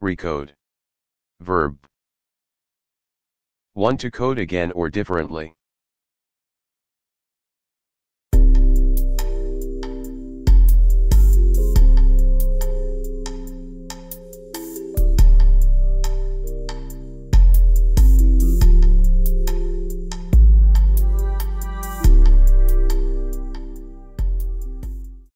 Recode. Verb. 1. To code again or differently.